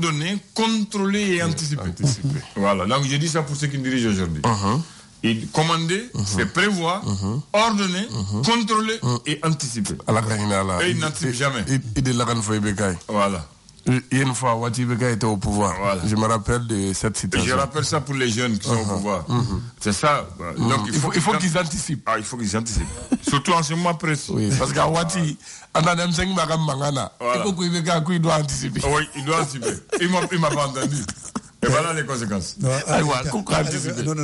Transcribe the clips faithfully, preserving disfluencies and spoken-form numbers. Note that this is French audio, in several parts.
coordonner, contrôler et anticiper. Anticiper. Voilà, donc j'ai dit ça pour ceux qui me dirigent aujourd'hui. Uh-huh. Et commander, uh-huh. c'est prévoir, uh-huh. ordonner, uh-huh. contrôler uh-huh. et anticiper. Et il n'anticipe jamais. Et de la voilà. Et une fois, Wati-Beka était au pouvoir. Voilà. Je me rappelle de cette situation. Et je rappelle ça pour les jeunes qui uh-huh. sont au pouvoir. Uh-huh. C'est ça. Uh-huh. Donc, il faut, il faut, il faut qu'ils anticipent. Ah, il faut qu'ils anticipent. Surtout en ce moment précis. Oui. Parce qu'à Wati, on a même cinq magams mangana. Il doit anticiper. Oui, il doit anticiper. Il ne m'a, m'a pas entendu. Et voilà les conséquences. Non, non,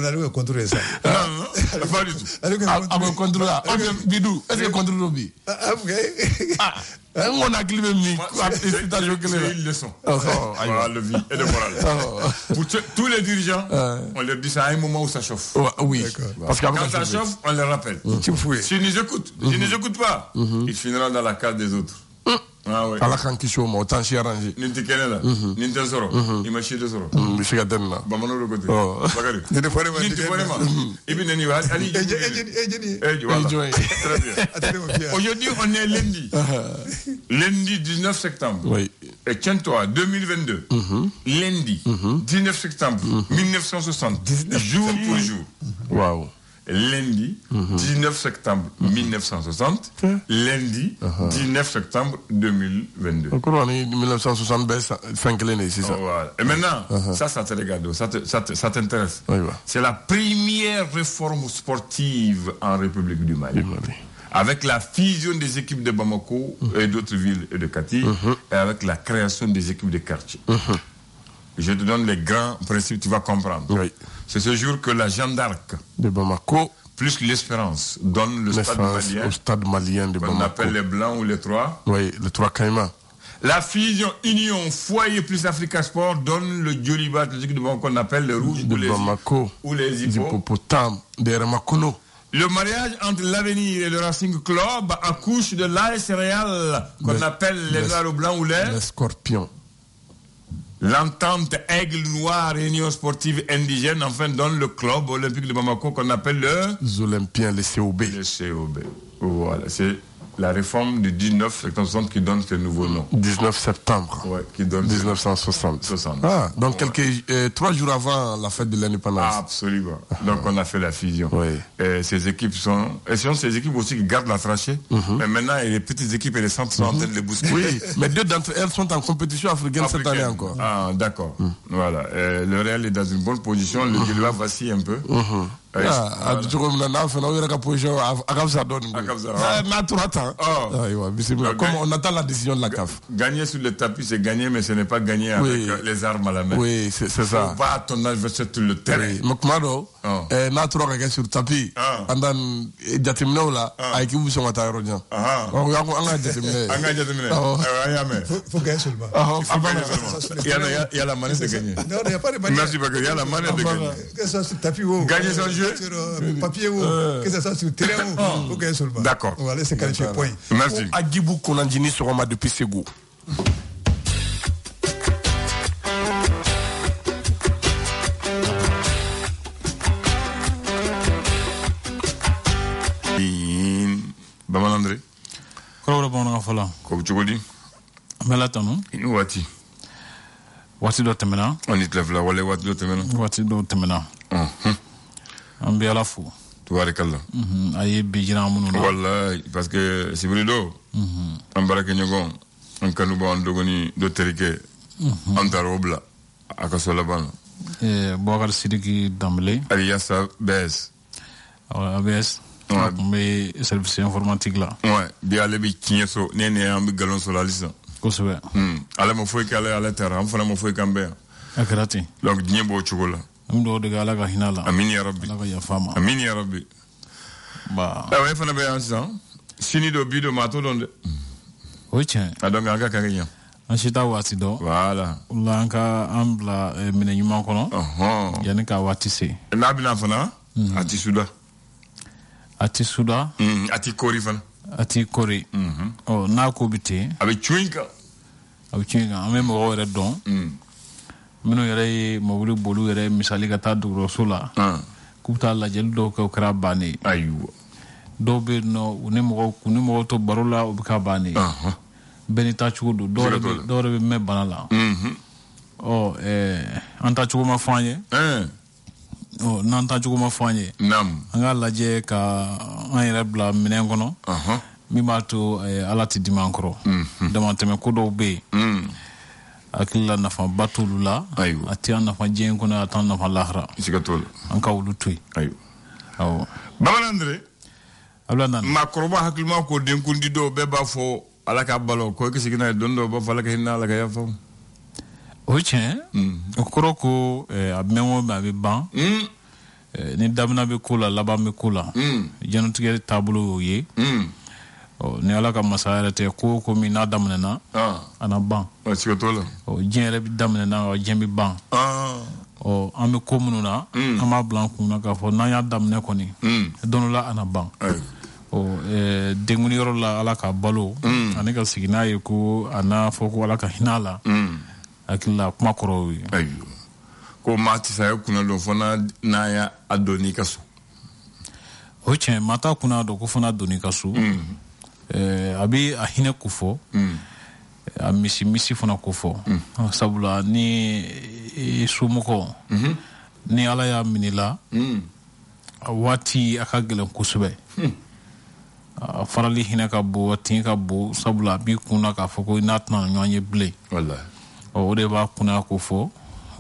allez, on contrôle ça. Non, non, pas du tout. On contrôle ça. Bidou, est-ce qu'on contrôle Robi? Ah, ok. On a clivé une leçon. Le vie et le moral. Pour tous les dirigeants, on leur dit ça à un moment où ça chauffe. Oui. Parce que quand ça chauffe, on les rappelle. S'ils nous écoutent, s'ils nous écoutent pas, ils finiront dans la case des autres. Ah oui. Ala kan kisho mo tan shi arranger. Ninti kenela, ninti zoro, imashi de zoro. Bishiga denna. Bamano lo gote. Bakari. Ninti forema. Ninti forema. Ibn Nani wa Ali. Eje eje eje. Voilà. Très bien. Aujourd'hui, on est lundi. Lundi dix-neuf septembre. Oui. Et tiens-toi, deux mille vingt-deux. Lundi dix-neuf septembre mille neuf cent soixante. Jour pour jour. Waouh. Lundi dix-neuf septembre mille neuf cent soixante, lundi dix-neuf septembre deux mille vingt-deux. Encore on est mille neuf cent soixante, cinq l'année, c'est ça. Et maintenant, uh-huh. ça, ça te regarde, ça, te, ça, te, ça t'intéresse. Oui, bah. C'est la première réforme sportive en République du Mali. Oui, bah. Avec la fusion des équipes de Bamako uh-huh. et d'autres villes de Kati, uh-huh. et avec la création des équipes de quartier. Uh-huh. Je te donne les grands principes, tu vas comprendre. Oui. C'est ce jour que la Jeanne d'Arc de Bamako plus l'Espérance donne le stade malien, au stade malien de Bamako. On appelle les Blancs ou les Trois. Oui, les Trois Caïmans. La fusion Union Foyer plus Africa Sport donne le Djoliba athlétique de Bamako qu'on appelle le Rouge de ou les Bamako ou les Hippopotames des Ramakono. Le mariage entre l'Avenir et le Racing Club accouche de l'A S Real qu'on les, appelle les Noirs ou Blancs ou les, les Scorpions. L'entente Aigle Noire, Réunion Sportive Indigène, enfin donne le club olympique de Bamako qu'on appelle le... Les Olympiens, les C O B. Les C O B. Voilà, c'est la réforme du dix-neuf septembre soixante qui donne ce nouveau nom. dix-neuf septembre. Oui, qui donne... mille neuf cent soixante. soixante. Ah, donc voilà. quelques, euh, trois jours avant la fête de l'indépendance. Ah, absolument. Donc on a fait la fusion. Oui. Et ces équipes sont... Et ce sont ces équipes aussi qui gardent la trachée. Mm-hmm. Mais maintenant, les petites équipes et les centres sont mm-hmm. en train de les bousculer. Oui, mais deux d'entre elles sont en compétition africaine, africaine. Cette année encore. Ah, d'accord. Mm. Voilà. Et le Real est dans une bonne position. Le Gilva vacille un peu. Mm-hmm. Ah, du coup, maintenant, on a la position à Gavzadon. Comme on attend la décision de la C A F. Gagner sur le tapis, c'est gagner, mais ce n'est pas gagner avec oui. les armes à la main. Oui, c'est, c'est ça. On va à ton adversaire sur le terrain. Donc, Mado, on a trois gars sur le tapis. On a Jatimné là, avec qui vous sommes à Taïrodien. On a Jatimné. On a Jatimné. Il faut gagner seulement. Il y a la manière de gagner. Non, il n'y a pas de manière. Merci, parce qu'il y a la manière de gagner. Que ça, c'est tapis haut. Gagner son jeu. Sur euh, papier ou euh, que ça soit sur terrain ou aucun seul bas. D'accord. On va laisser quarante points. Merci. Agibou Konandini sur Roma depuis Ségou. Baman André. Quoi le bon rafala? Quoi tu dis? Mais là non? Inouati. Wati doit terminer. On y te lève là. Wale Wati doit terminer. Wati doit terminer. An bɛ ala fo tubarikala a ye bi jira minnu na walayi parce que sibiri do an baara kɛ ɲɔgɔn an kanuba an dɔgɔnin dɔ terikɛ an taara o bila a ka so laban na Boubacar Sidiki Dambélé aliasa bɛs bɛs a tun bɛ service informatique la bi ale bɛ tiɲɛ so ne ni an bɛ galon so la hali sisan kosɛbɛ ale ma foyi kɛ ale ale taara an fana ma foyi k'an bɛɛ yan a kɛra ten donc diɲɛ b'o cogo la. Amin ya Rabbi. Amin ya Rabbi. Bah. Ah ouais, fana be ansan. Sini do bi do mato donde. Oche. Adonga anga kagenya. Anshita wati do. Voilà. Ulanka ambla mine nyuma kono. Aha. Yanika wati se. Na bi na fana. Ati suda. Ati suda. Mhm. Ati kori fana. Ati kori. Mhm. Oh, na ko bite. Abi chwinka. Abi chwinka. Amemo o re don. Mhm. Mino yɛrɛ mobili bolu yɛrɛ misali ka taa dɔgɔtɔrɔso la k'u bɛ taa lajɛli dɔw kɛ o kɛra bannen ayiwa dɔw bɛ yen nɔ u ni mɔgɔw u ni mɔgɔw to baro la o bɛ kɛ bannen bɛɛ n'i ta cogo don dɔw yɛrɛ bɛ mɛn bana la Anta chukuma fanye. Eh. Oh, nanta chukuma fanye. Nam. Anga laje ka anirebla minengono. Aha. Uh-huh. Mimato eh, alati dimankro. Mm -hmm. Demante me kudo be. Mm. Akila nafa batulula. Ayo. Atia nafa jengona atan nafa lahra. Isikatol. Anka ulutui. Ayo. Awo. Baba Andre. Ablandan. Makroba haklima ko denkundi do beba fo alaka balo ko ke sigina dondo ba falaka hinna alaka yafo. Oche. Mm. Okoroko eh, abmemo babe ban. Mm. Eh, ni damna be kula laba me kula. Mm. Janotige tablo ye. Mm. Oh, ne ala ka masala te ko ko mi na damna na ah ana ban o sikotola o jenre bi damna na o jembi ban ah o ambe ko mununa ama blanc na ka fo na ya damne ko ni donola ana ban o e denguni ro la ala ka balo ana ka sigina e ko ana fo ko ala ka hinala akilla kuma koro wi ayo ko mati sa ko na do fo na na ya adoni kasu o che mata kuna do ko fo na adoni kasu Eh, abi ahine kufo mm. eh, amisi misi funa kufo mm. ah, sabula ni e, sumuko mm -hmm. ni ala ya minila mm. wati akagelen kusube mm. ah, farali hina ka bo wati ka bo sabula bi kuna ka foko natna nyanye ble wallahi o de ba kuna kufo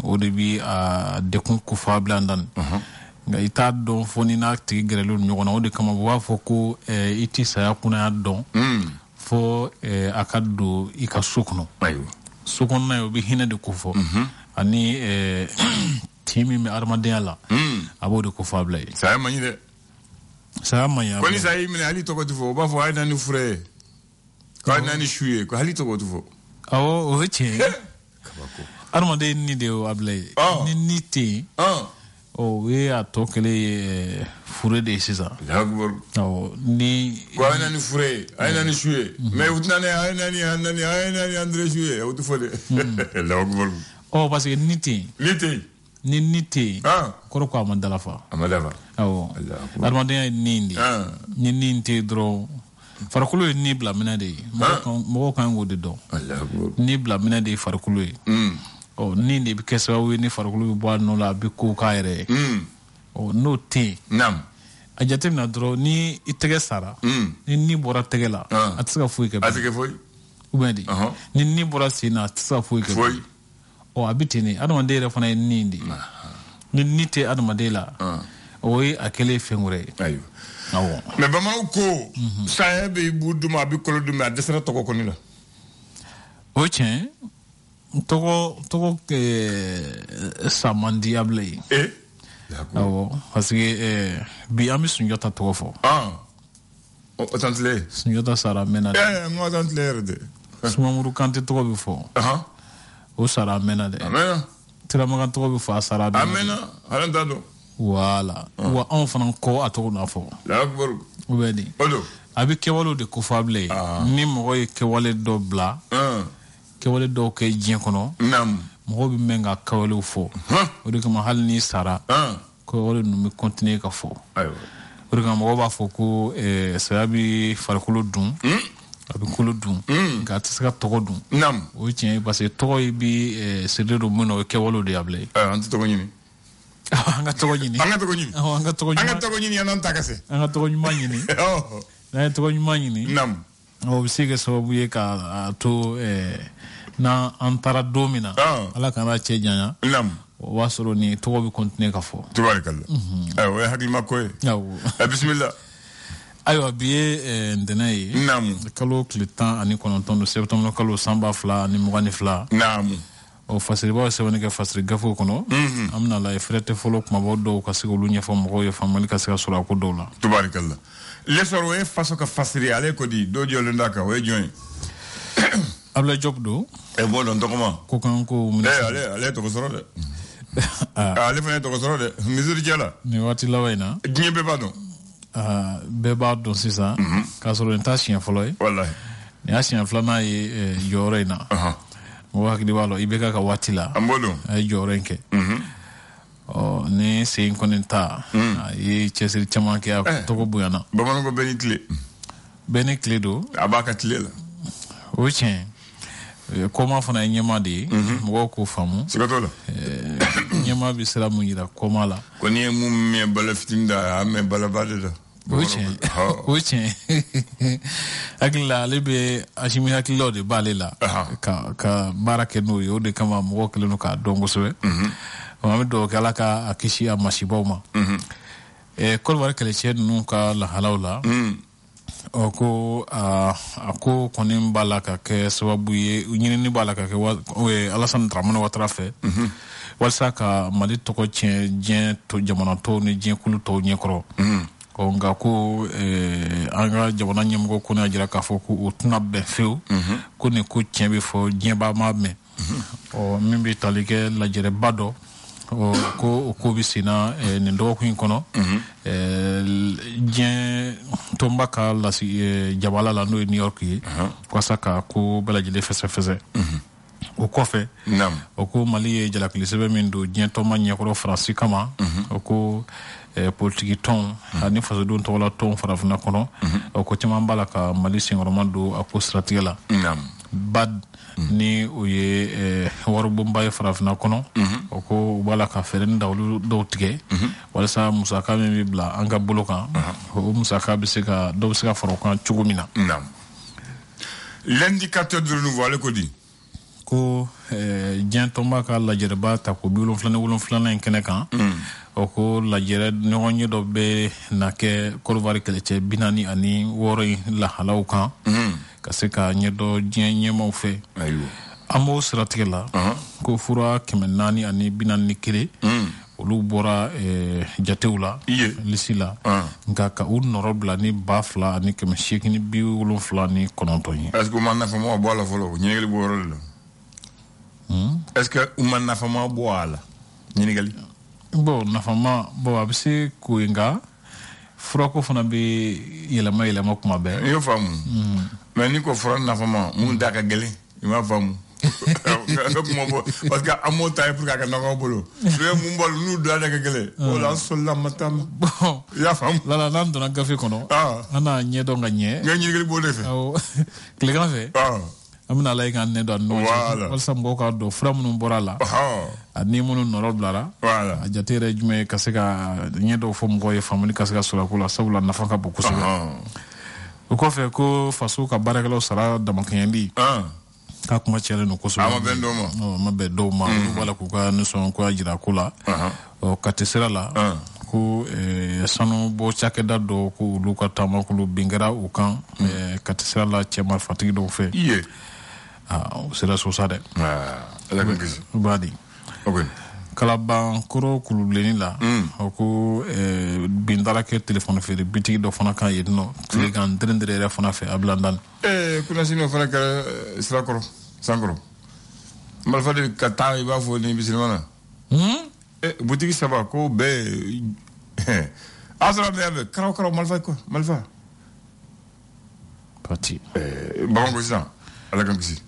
o de bi a de kun kufa blandan uh -huh. nga ita don foni na ti grelul nyona o de kama wa foko e iti saya kuna don mm. fo e akaddo ikasukno ayo sukon na obi hina de kufo mm -hmm. ani e timi me armadela mm. abo de kufa blay saya mani de saya mani ko ni saya mi ali to ko tufo ba fo ayna ni fure ko ayna ni shuye ko ali to ko tufo awo o che kabako armade ni de o ablay oh. ni niti oh. Oh oui, à toi que les fourrés des César. Oh, ni. Quoi, un an fourré, un an échoué. Mais vous n'avez un an, un an, un an, un échoué. Vous te fourrez. Oh, parce que niti. Niti. Ni niti. Ah. Quoi, Mandalafa. Mandalafa. Oh. Armandien nindi. Ah. Ni ninte dro. Farakulu nibla menade. Moi, quand on dit donc. Nibla menade farakulu. Hum. Oh, nini bikeswa wini farakulu bwa no la biku kaire. Mm. Oh, no te. Nam. Ajatem na dro ni itege sara. Mm. Ni ni bora tegela. Uh. Atsika fui ke. Atsika fui. Ubendi. Uh-huh. Ni ni bora sina atsika fui ke. Fui. Oh, abitini. Adamandela fana nindi. Uh. Ni nite adamandela. Uh. Oyi akele fengure. Ayo. Awo. Me bamano ko saebe ibudu ma bikolo du ma desera toko konila. Oche. Togo togo que ça mandiable eh d'accord parce que biami sunyota togo fo ah otantle sunyota sara menade eh moi otantle de sumamuru kante togo bifo ah o sara menade amen tira magan togo bifo sara amen arandado voilà wa enfant ko atogo na fo d'accord obedi odo abi kewalo de ko fable ni mo kewale do bla kewale do ke jinkono nam mo bi menga kawle fo o de kama hal ni sara ko wala no continue ka fo ayo o de kama ba fo ko e sabi farkulo dum abi kulo dum ga tsaka togo dum nam o tien parce que togo bi se de do mono kewalo de able eh anti togo ni anga togo ni anga togo ni anga togo ni anga togo ni anan takase anga togo ni manyini oh na togo ni manyini nam o bi se ke so buye ka to eh na antara domina ala kana chejanya lam wasoro ni to bi continue ka fo tabarakallah ayo ya hakli makoy ayo bismillah ayo biye ndenai nam kalo clitan ani ko nton no septembre kalo samba fla ni mugani fla nam o fasiri ba se woni ka fasiri gafo kono amna la frete follow ko mabodo ka sigolu nya fo mo yo famali ka siga sura ko dola tabarakallah lesoro e faso ka fasiri ale ko di do jole ndaka we join abla jobdo et bon document kokanko allez allez to soro de ah allez fane to soro de misuri jala ni wati lawena gnye be pardon ah be pardon c'est ça kasoro intention folloy wallahi ni ancien flama e yorena aha wa kidi walo ibeka ka watila ambolo e jorenke mhm oh ni c'est incontinent e chesel chamanke to ko buyana bamano ko benikle benikle do abaka tilela o tien comment on a une maladie, moi au cours de femme, c'est quoi toi là? ɲɛmaa bɛ sira mun yira kɔma la ko ni ye mun mɛn bala fitini da a mɛn balaba de la o tiɲɛ o tiɲɛ hakili la ale bɛ asimi hakililaw de b'ale la ka ka baara kɛ n'o ye o de kama mɔgɔ kelen don k'a dɔn kosɛbɛ an bɛ dɔw kɛ ala ka a kisi a masibaw ma kɔlɔbari kɛlɛcɛ ninnu ka lahalaw la o ko a ko kɔni b'a la ka kɛ sababu ye ɲinini b'a la ka kɛ Alassane Dramane Ouattara fɛ walasa ka Mali tɔgɔ tiɲɛ diɲɛ to jamana tɔw ni diɲɛ kulu tɔw ɲɛkɔrɔ ko nka ko an ka jamana ɲɛmɔgɔ ko n'a jira k'a fɔ ko o tɛna bɛn fewu ko nin ko tiɲɛ bɛ fɔ diɲɛba ma mɛn ɔ min bɛ tali kɛ lajɛrɛba dɔ o ko o ko bɛ senna nin dɔgɔkun in kɔnɔ diɲɛ tomba ka lasi jabala la n'o ye New York ye walasa ka ko bɛɛ lajɛlen fɛsɛfɛsɛ o kɔfɛ o ko Mali ye jalakili sɛbɛn min don diɲɛ tɔnba ɲɛkɔrɔ Faransi kama o ko politiki tɔn ani fasodenw tɔgɔla tɔn farafinna kɔnɔ o ko caman b'a la ka Mali senkɔrɔma don a ko siratigɛ la bad ni o ye warobomba ye farafinna kɔnɔ o ko bala ka fɛɛrɛ ni dawulu dɔw tigɛ walasa musaka min bɛ bila an ka bolo kan o musaka bɛ se ka dɔ bɛ se ka fara o kan cogo min na l'indicateur de renouveau ale ko di ko diɲɛ tɔnba ka lajɛrɛba ta ko bi wolonfila ni wolonfila in kɛnɛ kan o ko lajɛrɛ ɲɔgɔn ye dɔ bɛ na kɛ Kɔrɔwari kɛlɛcɛ bi naani ani wɔɔrɔ in lahalaw kan ka se ka ɲɛdɔ diɲɛ ɲɛmaw fɛ an b'o siratigɛ la ko fura kɛmɛ naani ani bi naani ni kelen olu bɔra jatew la lisi la nka ka u nɔrɔ bila ni ba fila ani kɛmɛ seegin ni bi wolonfila ni kɔnɔntɔn ye est-ce que ma nafama bɔ a la fɔlɔ ɲɛgɛli bɔ yɔrɔ de la est-ce que ma nafama bɔ a la ɲɛgɛli bon nafama bon a bɛ se ko in kan furako fana bɛ yɛlɛma yɛlɛma kuma bɛɛ i y'o faamu mais ni ko fura nafama mun da ka gɛlɛn i m'a faamu parce que à mon taille pour qu'à n'avoir bolo le mumba nous doit la gueule on l'a sur la matam bon la femme la la dame de la café qu'on a on a nié donc nié gagné le bon effet le grand fait amina la ikan ne doit nous on s'en boca do fram nous bora la à ni mon nord blara voilà à jeter les jumeaux casega nié do femme goye famille casega sur la couleur ça vous la nafaka beaucoup ça au coffre que façon qu'à baragalo sera dans mon candy ka kuma cɛlen no kosɛbɛ ama bɛn dɔw ma ɔ ma bɛn dɔw ma olu b'a la k'u ka nisɔn ko a jira ko la ɔ kati sira la ko sanu bɔ cakɛda dɔ ko olu ka taamakulu bin kɛra u kan kati sira la cɛ marifatigi dɔw fɛ iye o sera sosa dɛ ala ka kisi o b'a di Kalabankoro kulubilenni la o ko bin dara kɛ telefɔni feere bitigi dɔ fana kan yen nɔ tile kan dɛrɛndɛrɛ yɛrɛ fana fɛ a bila n da la kunasini o fana kɛra sirakɔrɔ sankɔrɔ marifa de ka taa i b'a fɔ ni bisimilama na butigi saba ko bɛɛ a sɔrɔ bɛɛ bɛ karaw karaw marifa kɔ marifa pati bamakɔ sisan ala ka kisi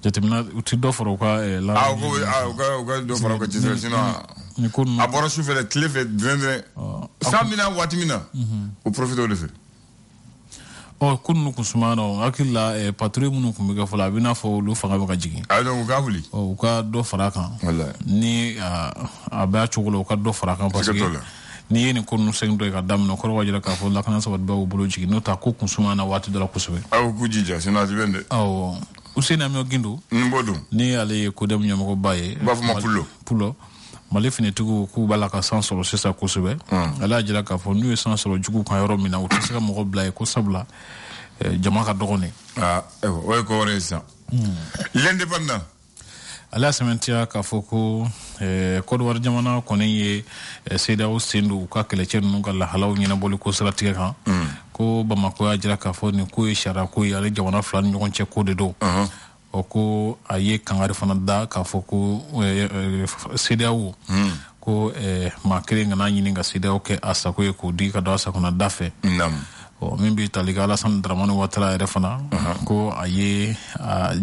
jatemina uti dɔ fara u ka la ah ko ah u ka u ka dɔ fara u ka cɛsɛrɛ sinon ni ko a bɔra sufɛ dɛ tile fɛ dɛrɛndɛrɛ san min na waati min na o profite o de fɛ ɔ ko ninnu kun sumayana o hakili la patrouille minnu tun bɛ kɛ fɔlɔ a bɛ n'a fɔ olu fanga bɛ ka jigin a dɔn u ka wuli ɔ u ka dɔ fara a kan ni a bɛ a cogo la u ka dɔ fara a kan parce que ni ye nin ko ninnu sɛgɛn dɔ ye ka daminɛ kɔrɔ b'a jira k'a fɔ lakana sabatibaw bolo jigin n'o tɛ a ko kun sumayana waati dɔ la kosɛbɛ aw k'u jija sinon a ti bɛn dɛ awɔ Ousseine Amio Gindo ni ale kodem nyamako baye bafuma pulo pulo mali finitugo ku balaka sans solo sesa kosebe ala ajira ka fo nu sans solo jugu kan yoro mina utisaka moko blaye ko sabla jama ka dogone ah o ko resa l'indépendant ala sementia ka foko ko war jamana ko ne seda o sendu ka keleche nunga la halaw nyina boliko sratika kan ko Bamako ajira ka fo ni ko ishara ko yale jamana fulani ɲɔgɔn cɛ ko de do o ko a ye kangari fana da k'a fɔ ko C D A O ko maa kelen kana ɲini ka C D A O kɛ a sago ye k'o di ka don a sakona da fɛ min bɛ tali kɛ Alassane Dramane Ouattara yɛrɛ fana ko a ye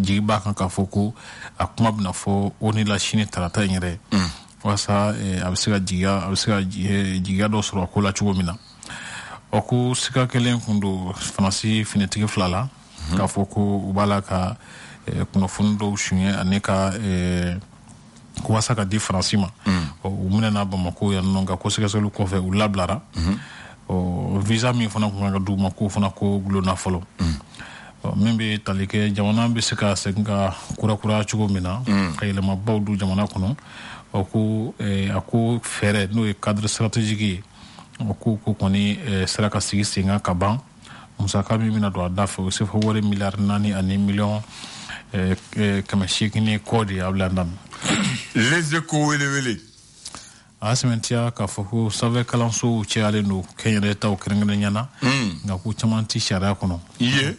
jigi b'a kan k'a fɔ ko a kuma bɛna fɔ o ni la sini tarata in yɛrɛ walasa a bɛ se ka jigiya a bɛ se ka jigiya dɔ sɔrɔ a ko la cogo min na o ko sika kelen kun don Faransi finitigi fila la k'a fɔ ko u b'a la ka kunnafoni dɔw suɲɛ ani ka commencé à dire franchement au moment Bamako il y a non qu'à cause que ça le confère ou la blara au visa mais faut na qu'on du Bamako faut na qu'on glona follow même si talike jamana bisika senga kura kura chugomina et le mabou du jamana kono au coup à coup faire nous cadre stratégique au coup qu'on est sera cassé c'est un caban on s'accapare mina doit d'affaires aussi faut voir les milliards nani à des millions comme si qu'il n'est qu'au diable blandam les échos et les vélés à ce moment-là quand faut savoir que l'ensemble qui allait nous qu'il y a des au Kenya n'a pas tellement tichéra qu'on a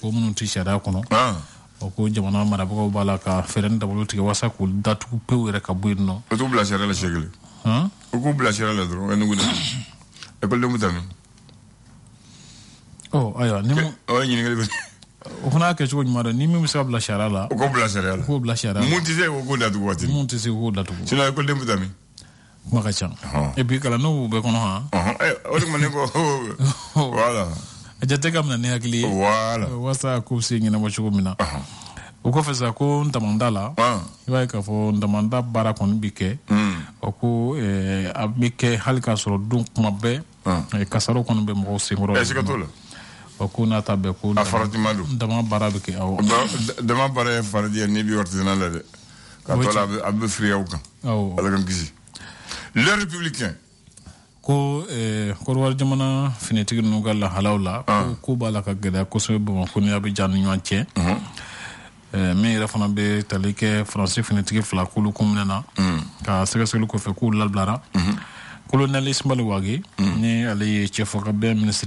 comme nous tichéra qu'on a au coup j'ai mon ami Marabogo balaka ferrand d'abord tu vois ça qu'on date ou peu ou récabouille non tu oublies la chérie la chérie hein tu oublies la chérie la drogue et nous on est pas le mouton oh ailleurs ni oh il n'y a pas on a quelque chose de marrant ni même ça blachera là on blachera là on blachera montez au goût d'adouer montez au goût d'adouer c'est là que le démouta mi magasin et puis quand nous ben qu'on a on est mané voilà et j'étais comme la néagli voilà voilà comme si il n'a pas changé mina au coup fait ça qu'on demanda là il va y avoir on demanda barakon bique au coup à bique halka sur donc ma bé et casaro qu'on ben moi aussi moi okuna tabeku afaradimadu dama barabiki aw dama bare faradi ni bi ortina la de katola abbe friauka aw alagam gizi le républicain ko eh ko war jamana finetigi no galla halawla ko balaka gada ko sebo ko ni abi jannu nyanche eh mi rafana be talike français finetigi flakulu kumnena ka segasulu ko fe ko lal blara colonel ismail wagi ni ali chef of cabinet ministre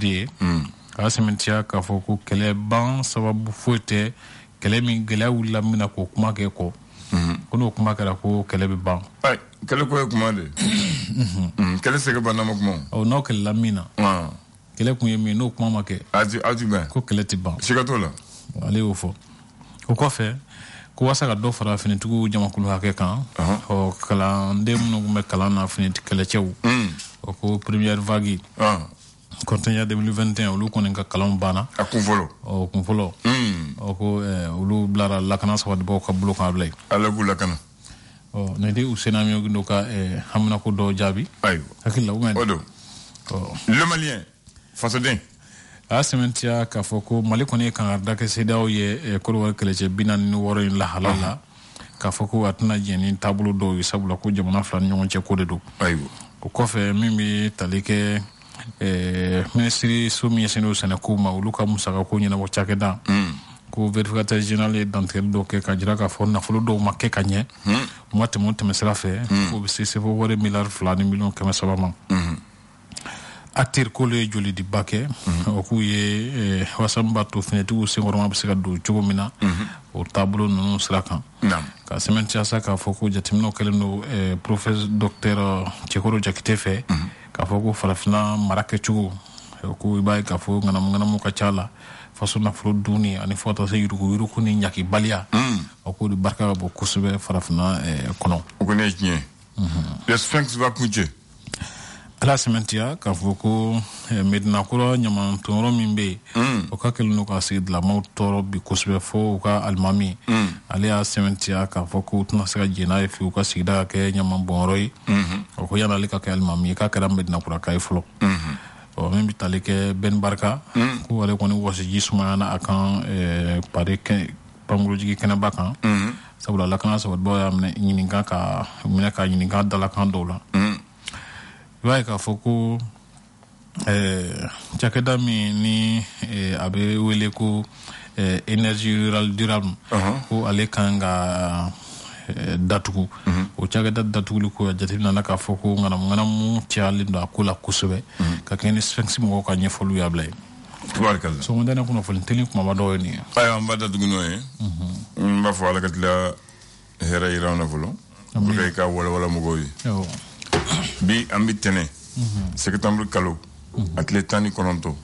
à ce moment-là, quand faut que les bancs soient bouffés, que les migrants ou la mina qu'on marque quoi, qu'on a marqué la quoi, que les bancs. Hey, quel est quoi commandé? Quel est ce que banam commande? Oh non, que la mina. Quel est qu'on y met nos commandes marquées? Adieu, adieu ben. Quoi que les bancs. C'est quoi toi là? Allez au fond. Quoi faire? Quoi ça garde au fond à finir tout jamakulu haké quand? Oh, que la deuxième nous met que la na finit que les chevaux. Oh, que première vague. Continuer deux mille vingt et un, on connaît que Calombana. À Convolo. Au Convolo. Au coup, on blara la canne soit de bois cablo câblé. Alors vous la canne. Oh, n'était où c'est n'amieux que nous qu'a Hamanako Dojabi. Aïe. À qui la oumen. Odo. Le Malien. Fasadin. À ce moment-là, quand Foko Mali connaît qu'un ardaque c'est d'ailleurs Korowa que les binan nouveaux in la halala. Quand Foko atteint un tableau d'eau, il s'aboule à quoi j'ai mon affaire n'y on tient quoi de tout. Aïe. Au coffre, mimi talike. Ministre soumis à nos sénacuma ou Luca Musakoni n'a pas chacun d'un gouvernement général d'entrée d'aucun candidat à fond n'a fallu d'au marquer cagné moi tout le monde me sera fait pour c'est c'est pour voir mille flans millions comme ça maman attire collège joli de baquet au coup y est wasamba tout finit tout c'est vraiment parce que du chogomina au tableau non sera quand quand c'est maintenant ça qu'il faut que j'attends que le professeur docteur Tchekoro Jakite fait Kafogo farafina marakechugo, kuibai kafogo ngana mungana mukachala, fasuna froduni, anifota se yuruku yuruku ni njaki balia, akudu baraka bokusube farafina kono. Okone kine. Le sphinx va coucher. La semaine dernière, kafogo medina kura nyaman toro mimbe, okakelu nukasi de la mort toro bikusube fo oka almami. Alia semaine dernière, kafogo tunasika jina efi okasi da ke nyaman bonroi. Okoya na leka kwa almami kaka rambe na kura kaiflo. O mimi talike Benbéré, kuwa leko ni wasiji suma na akan parike pamulojiki kena baka. Sabula lakana sababo ya mne ininga ka mne ka ininga dalakan dola. Iwa ikafoko chakeda mi ni abe ueleko energy rural durable ku alekanga datuku uchageta datuku likuwa jatimna na kafuko ngana mungana mu chali ndo akula kusube kakeni sphinxi mwa kwenye folu ya blai kubarikala so mndani kuna folu teni kumabado ni ayo mbada tugunoe mbafu alakatila hera ira na folu kukaika wala wala mugoi bi ambitene sekretambul kalu atletani kononto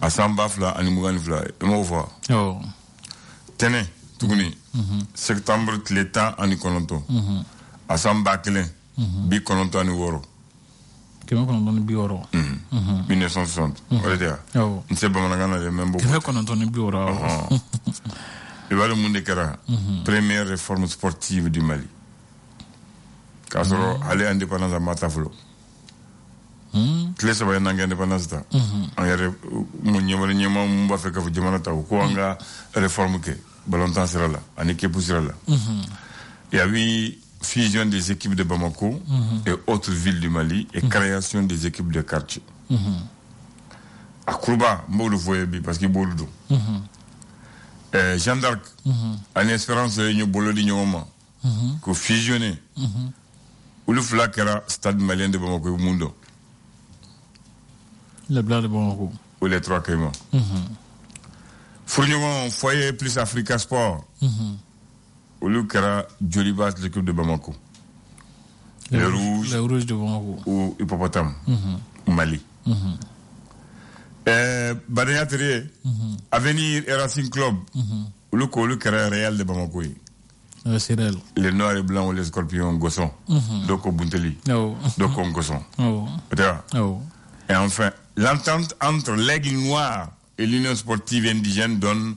asamba fla animugani fla emova tene tuguni septembre l'État en Icononto, à Sambaclin, Bicononto en Iworo. Qui m'a condamné Bioro mille neuf cent soixante. On sait pas mon agana de même beaucoup. Qui m'a condamné Bioro. Le Valomundekara, première réforme sportive du Mali. Kasoro aller indépendance à Mataflo. Tlesa ba nanga indépendance ta. Angere munyamani nyama mumba feka fujimana ta ko anga réforme ke balontan sera là, anike poussera là. Il y a eu fusion des équipes de Bamako et autres villes du Mali et création des équipes de quartier. À Kouba, Mbolo Foyebi parce que Bolodo. Euh, Jeanne d'Arc, en espérance de nous bolodi nyoma. Qu'on fusionner. Ou le flac era stade malien de Bamako au monde. Le blanc de Bamako. Ou les trois Caïmans. Fourniement, foyer plus Africa Sport. Ou le cara Djoliba l'équipe de Bamako. Le rouge. Le rouge de Bamako. Ou hippopotame. Mali. Badaya Terrier. Avenir et Racing Club. Ou le cara Real de Bamako. Les noirs et blancs ou les scorpions gossons. Donc au Bunteli. Donc au Gosson. Et enfin, l'entente entre l'Aigle Noire et l'Union Sportive Indigène donne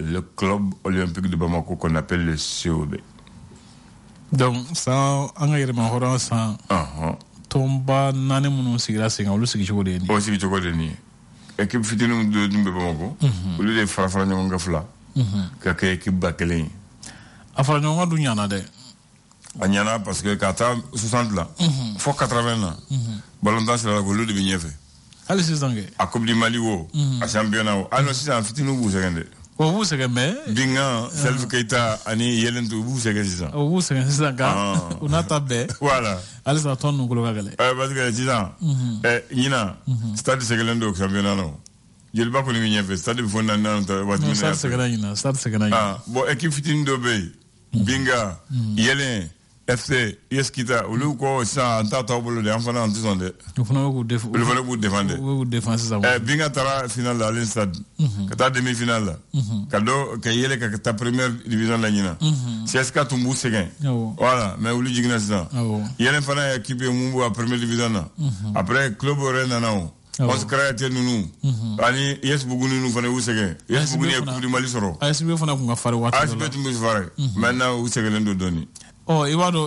le club olympique de Bamako qu'on appelle le C O B. Donc, ça, en agrément, ça tombe à Nane Mounoussigra, c'est un peu ce que je voulais dire. Aussi, tu vois, l'équipe Fitinoum de Bamako, au lieu de faire un peu de fla, quelqu'un équipe Bakelin. Afin de nous dire qu'il y en a parce que Kata soixante là, il faut quatre-vingts là. Balontan c'est la goulou de Bignefé. Allez c'est zangué. À Coupe du Mali ou à championnat ou. Ah non c'est un petit nous vous savez. Ou vous savez mais. Bingan, Self Keita, Annie Yelen tout vous savez c'est ça. Ou vous savez c'est ça. On a tapé. Voilà. Allez ça tourne nous goulou à galère. Euh parce que c'est ça. Eh Nina, stade c'est que l'un d'eux championnat non. Je ne sais pas qu'on est Bignefé. Stade vous n'en avez pas. Non stade c'est que l'un d'eux. Stade c'est que l'un d'eux. Ah bon équipe fitine d'obéi. Binga, Yelen, F C, Yeskita, ou le quoi, ça, en tant que enfant en disant de. Vous voulez vous défendre. Vous défendez ça. Binga, Tara, finale à l'instade. Kata demi-finale. Kado, Kayele, Kata première division de la Nina. C S K, Tumbu, Séguin. Voilà, mais où le Gignasan. Yelen Fana, équipe Mumbu à première division. Après, Club Renanao. On se crée à tes nounous. Allez, yes, beaucoup nous font où c'est que. Yes, beaucoup nous du Mali soro. Ah, c'est bien, on a qu'on va faire ouah. Ah, c'est bien, tu me fais. Maintenant, où c'est que l'un de donner. Oh, et voilà,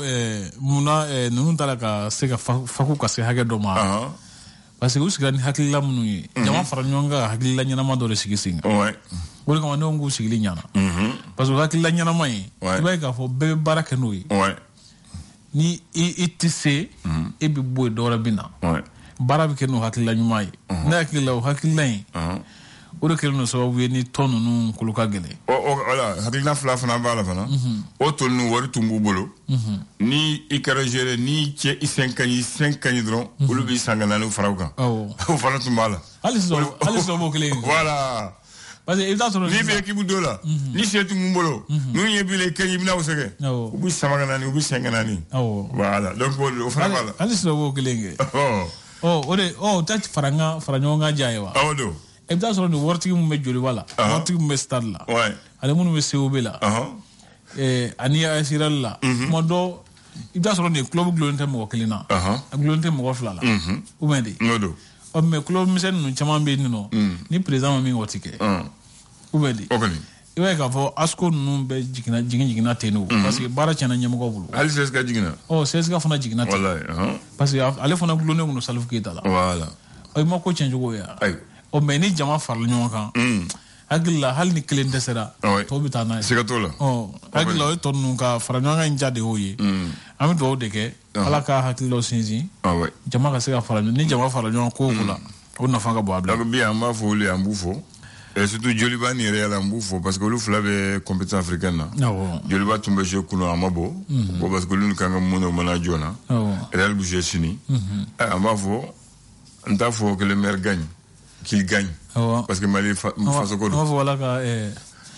Mouna, nous nous talaka, c'est que Fakou Kassé Hagedoma. Parce que où c'est que l'un Hakli Lamounoui. J'en ferai n'yonga, Hakli Lanyama d'Ore Sikising. Ouais. Ou le commandant Gou Sikilignana. Parce que Hakli Lanyama, il va y avoir Bébé Barakanoui. Ouais. Ni I T C, et Biboué d'Orabina. Ouais. Bara bɛ kɛ n'o hakilila ɲuman ye n'a hakilila o hakilila in o de kɛlen don sababu ye ni tɔn ninnu kolo ka gɛlɛn. Wala hakilina fila fana b'a la fana o tɔn ninnu wari tun b'u bolo ni i kɛra géré ni cɛ i cinq ans cinq ans dɔrɔn olu b'i san ka naani fara u kan o fana tun b'a la. hali sisan hali sisan o b'o kelen ye. Voilà. Parce que i bɛ taa sɔrɔ ni bɛ k'i bolo la ni sɛ tun b'u bolo n'u ɲɛ b'i la i kɛɲɛ i bɛna o sɛgɛ u b'i sama ka naani u b'i san ka naani. Voilà donc o fana b'a la. hali sisan o b'o kelen kɛ. Oh, ode, oh, t'as faranga, faranga jayewa. Ah oui. Et puis t'as sur le working me Djoliba là, working me Star là. Ouais. Allez mon me C O B là. Ah. Eh, ani A S Real là. Moi do, et puis t'as sur le club glonte me wakelina. Ah. Glonte me wafla là. Mhm. Où m'en dis? Non do. Oh mais club mise nous chaman be ni non. Ni présent me watike. Ah. Où m'en dis? Ok. Il va y avoir asko nous be jigina jigina jigina tenu. Parce que bara chana nyamu ko bulu. Allez c'est ce que jigina. Oh c'est ce que fana jigina. Voilà. Ah. Parce que allez fana glonte nous salve qui est là. Voilà. Oh moi quoi change quoi ya. Oh mais ni jama farle nyon kan. Agila hal ni clean de sera. To bi tana. C'est gato là. Oh agila to nunka farnyo nga inja de hoye. Ami do de ke. Ala ka hakilo sinzi. Ah ouais. Jama ka se ka farle ni jama farle nyon ko kula. On na fanga bo abla. Donc bien ma fo le ambufo. Et surtout Djoliba ni Real Amboufo parce que le flabe est compétition africaine. Djoliba tombe chez Kuno Amabo parce que lui nous kanga mono manajona. Real bouge sini. Amabo, on t'a faut que le maire gagne, qu'il gagne parce que Mali face au Congo. Voilà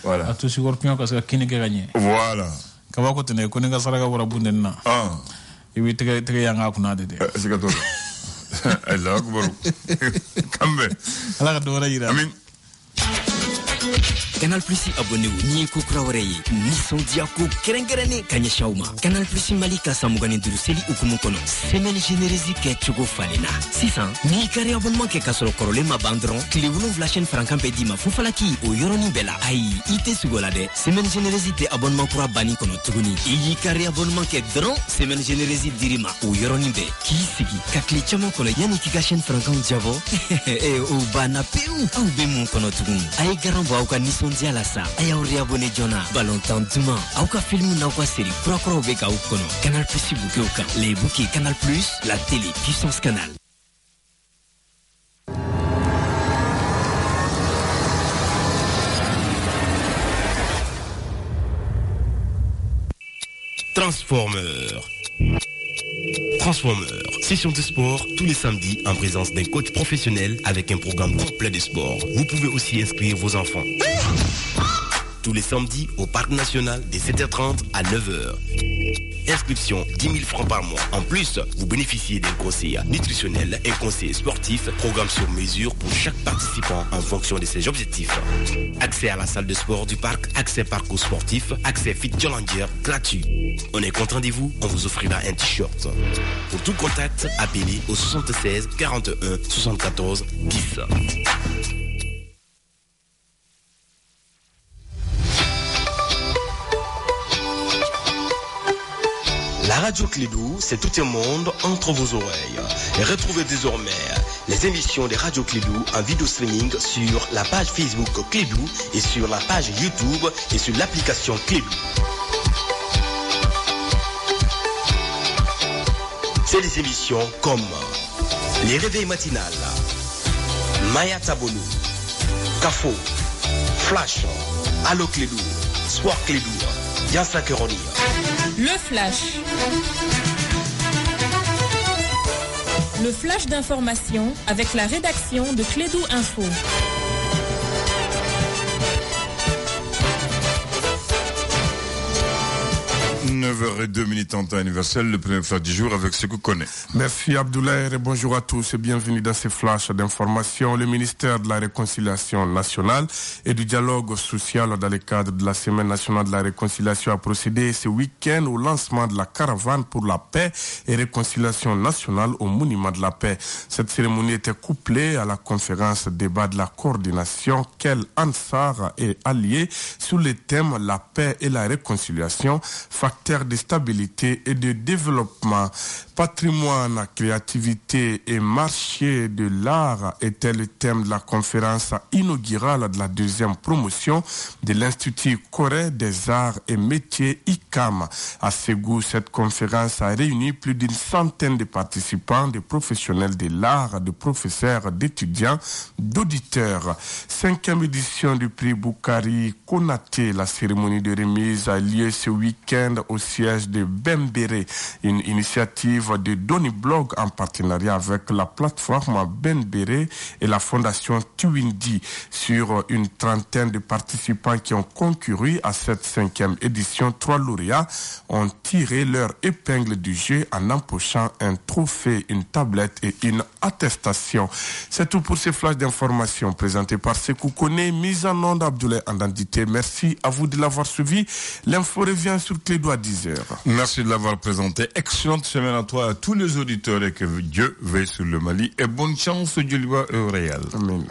voilà. À tous les Européens parce que qui ne gagne. Voilà. Quand on compte ne connaît pas ça la gavura bundena. Ah. Il veut très très yanga kuna dede. C'est quoi ça? Allah Akbar. Kambe. Allah kadora ira. Amin. We'll be right back. Canal plus abonnez-vous ni kokurawrei ni sondia ko kerengerene kanye shauma. Canal plus malika samugani duruseli ukumukono semaine généreuse ke chugo falena six cents ni kare abonnement ke kasolo korole ma bandron klewulon la chaîne francampedi ma fufalaki o yoroni bela ai ite sugolade semaine généreuse te abonnement pour abani kono tuguni yi kare abonnement ke dron semaine généreuse dirima o yoroni be ki sigi kakli chamo kono yani ki ka chaîne francampedi javo e o bana peu au bemon kono tuguni ai garanbo ka ni Dia la sa ayawri abonné jona balontan tuma awka filmu na kwa série prokro beka ukono Canal plus buke uka les bouquets Canal plus la télé puissance Canal. Transformeur. Transformeur, session de sport tous les samedis en présence d'un coach professionnel avec un programme complet de sport. Vous pouvez aussi inscrire vos enfants. Tous les samedis au Parc National de sept heures trente à neuf heures. Inscription dix mille francs par mois. En plus, vous bénéficiez d'un conseil nutritionnel et conseil sportif. Programme sur mesure pour chaque participant en fonction de ses objectifs. Accès à la salle de sport du parc, accès parcours sportif, accès fit challenger gratuit. On est content de vous, on vous offrira un t-shirt. Pour tout contact, appelez au soixante-seize quarante et un soixante-quatorze dix. La radio Kledu, c'est tout un monde entre vos oreilles. Et retrouvez désormais les émissions de Radio Kledu en vidéo streaming sur la page Facebook Kledu et sur la page YouTube et sur l'application Kledu. C'est des émissions comme Les Réveils Matinales, Maya Tabolo, Kafo, Flash, Allo Kledu, Soir Kledu, Yansa Keroni. Le Flash. Le Flash d'information avec la rédaction de Kledu Info. neuf heures zéro deux en temps universel, le premier flash du jour avec Sekou Koné. Merci Abdoulaye et bonjour à tous et bienvenue dans ce flash d'information. Le ministère de la Réconciliation nationale et du dialogue social dans le cadre de la Semaine nationale de la Réconciliation a procédé ce week-end au lancement de la caravane pour la paix et réconciliation nationale au monument de la paix. Cette cérémonie était couplée à la conférence débat de la coordination Quel Ansar est allié sur les thèmes la paix et la réconciliation, facteurs de stabilité et de développement. Patrimoine, créativité et marché de l'art était le thème de la conférence inaugurale de la deuxième promotion de l'Institut coréen des arts et métiers I C A M. À Ségou, cette conférence a réuni plus d'une centaine de participants, de professionnels de l'art, de professeurs, d'étudiants, d'auditeurs. Cinquième édition du prix Boukary Konaté. La cérémonie de remise a lieu ce week-end au siège de Benbéré, une initiative de Donny Blog en partenariat avec la plateforme Benbéré et la fondation Twindy sur une trentaine de participants qui ont concouru à cette cinquième édition. Trois lauréats ont tiré leur épingle du jeu en empochant un trophée, une tablette et une attestation. C'est tout pour ces flashs d'informations présentés par Sekou Koné, mise en onde Abdoulaye Andandité. Merci à vous de l'avoir suivi. L'info revient sur Kledu à dix heures. Merci de l'avoir présenté. Excellente semaine à toi, à tous les auditeurs et que Dieu veille sur le Mali. Et bonne chance, Djoliba et au Real. Amen.